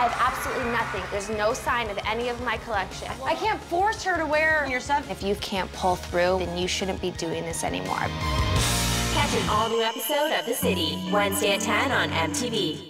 I have absolutely nothing. There's no sign of any of my collection. I can't force her to wear your stuff. If you can't pull through, then you shouldn't be doing this anymore. Catch an all-new episode of The City, Wednesday at 10 on MTV.